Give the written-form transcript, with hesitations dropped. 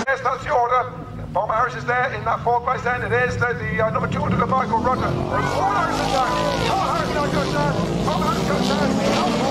Yes, that's the order. Palmer Harris is there in that fourth place then. It is the number 200 of Michael. Palmer Harris is there. Palmer Harris goes down. Palmer Harris goes down.